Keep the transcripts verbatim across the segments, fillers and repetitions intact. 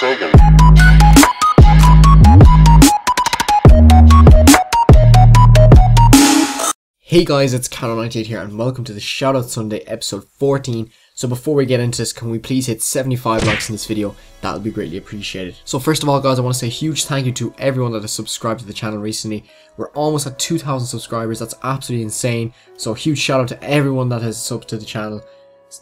Shaking. Hey guys, it's Canno ninety-eight here and welcome to the Shoutout Sunday episode fourteen. So before we get into this, can we please hit seventy-five likes in this video? That would be greatly appreciated. So first of all guys, I want to say a huge thank you to everyone that has subscribed to the channel recently. We're almost at two thousand subscribers, that's absolutely insane. So a huge shout out to everyone that has subbed to the channel.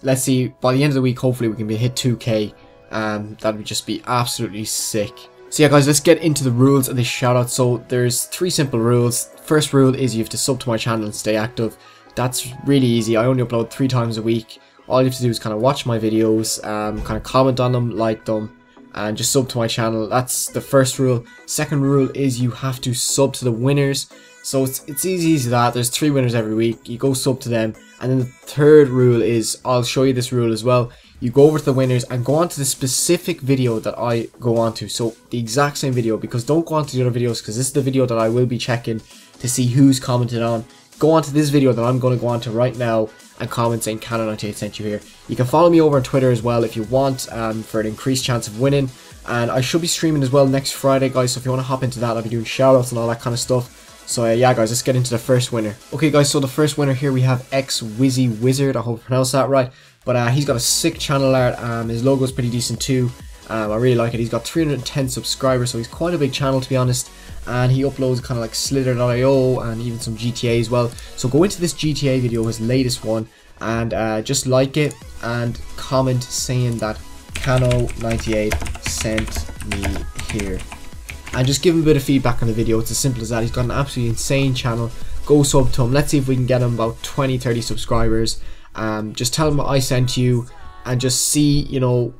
Let's see, by the end of the week hopefully we can be hit two K. Um, that would just be absolutely sick. So yeah guys, let's get into the rules of this shoutout. So there's three simple rules. First rule is you have to sub to my channel and stay active. That's really easy. I only upload three times a week. All you have to do is kind of watch my videos, um, kind of comment on them, like them, and just sub to my channel. That's the first rule. Second rule is you have to sub to the winners. So it's, it's easy as that. There's three winners every week. You go sub to them. And then the third rule is, I'll show you this rule as well. You go over to the winners and go on to the specific video that I go on to. So the exact same video, because don't go on to the other videos, because this is the video that I will be checking to see who's commented on. Go on to this video that I'm going to go on to right now and comment saying Canno ninety-eight sent you here. You can follow me over on Twitter as well if you want, um, for an increased chance of winning. And I should be streaming as well next Friday guys, so if you want to hop into that, I'll be doing shoutouts and all that kind of stuff. So uh, yeah guys, let's get into the first winner. Okay guys, so the first winner here we have xWizzyWizard, I hope I pronounced that right. But uh, he's got a sick channel art, um, his logo's pretty decent too. Um, I really like it. He's got three hundred ten subscribers, so he's quite a big channel to be honest. And he uploads kind of like slither dot i o and even some G T A as well. So go into this G T A video, his latest one, and uh, just like it and comment saying that Canno ninety-eight sent me here. And just give him a bit of feedback on the video. It's as simple as that. He's got an absolutely insane channel. Go sub to him. Let's see if we can get him about twenty, thirty subscribers. Um, just tell him what I sent you and just see, you know,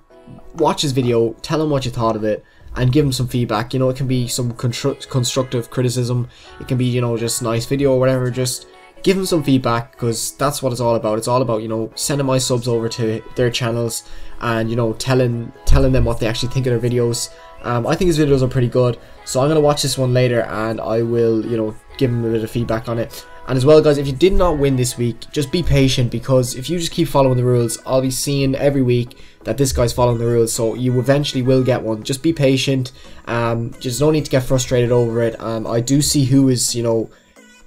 watch his video, tell him what you thought of it and give him some feedback. You know, it can be some constructive criticism, it can be, you know, just nice video or whatever. Just give him some feedback, because that's what it's all about. It's all about, you know, sending my subs over to their channels and, you know, telling telling them what they actually think of their videos. um, I think his videos are pretty good, so I'm gonna watch this one later and I will, you know, give him a bit of feedback on it. And as well guys, if you did not win this week, just be patient, because if you just keep following the rules, I'll be seeing every week that this guy's following the rules, so you eventually will get one. Just be patient, um, just no need to get frustrated over it. um, I do see who is, you know,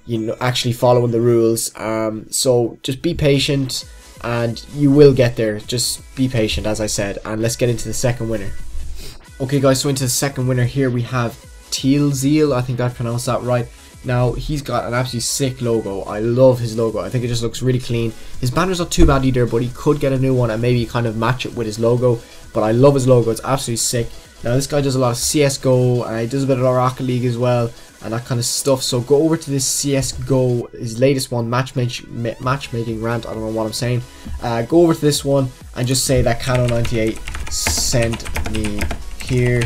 you know, actually following the rules, um, so just be patient and you will get there. Just be patient, as I said, and let's get into the second winner. Okay guys, so into the second winner here we have tealzeal, I think I pronounced that right. Now, he's got an absolutely sick logo. I love his logo. I think it just looks really clean. His banner's not too bad either, but he could get a new one and maybe kind of match it with his logo. But I love his logo. It's absolutely sick. Now, this guy does a lot of C S G O. Uh, he does a bit of Rocket League as well and that kind of stuff. So go over to this C S G O, his latest one, matchmake, matchmaking rant. I don't know what I'm saying. Uh, go over to this one and just say that Canno ninety-eight sent me here.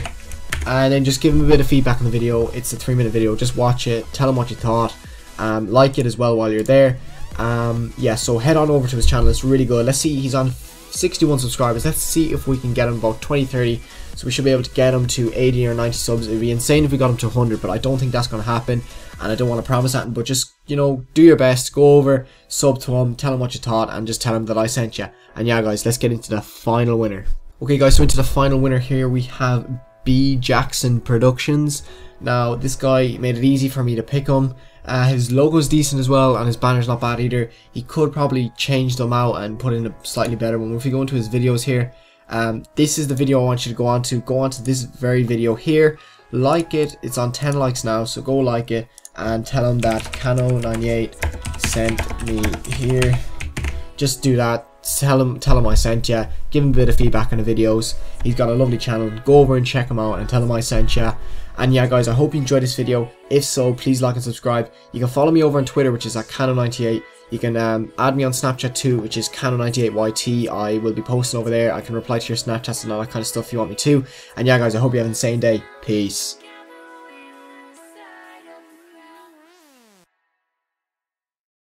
And then just give him a bit of feedback on the video. It's a three minute video. Just watch it. Tell him what you thought. Um, like it as well while you're there. Um, yeah, so head on over to his channel. It's really good. Let's see. He's on sixty-one subscribers. Let's see if we can get him about twenty, thirty. So we should be able to get him to eighty or ninety subs. It would be insane if we got him to one hundred. But I don't think that's going to happen. And I don't want to promise that. But just, you know, do your best. Go over. Sub to him. Tell him what you thought. And just tell him that I sent you. And yeah, guys, let's get into the final winner. Okay, guys, so into the final winner here we have B. Jackson Productions. Now this guy made it easy for me to pick him. Uh, his logo's decent as well and his banner's not bad either. He could probably change them out and put in a slightly better one. If we go into his videos here, um, this is the video I want you to go on to. Go on to this very video here, like it. It's on ten likes now, so go like it and tell him that Canno ninety-eight sent me here. Just do that. Tell him, tell him I sent you. Give him a bit of feedback on the videos. He's got a lovely channel. Go over and check him out and tell him I sent you. And yeah, guys, I hope you enjoyed this video. If so, please like and subscribe. You can follow me over on Twitter, which is at Canno ninety-eight. You can um, add me on Snapchat too, which is Canno ninety-eight Y T. I will be posting over there. I can reply to your Snapchats and all that kind of stuff if you want me to. And yeah, guys, I hope you have an insane day. Peace.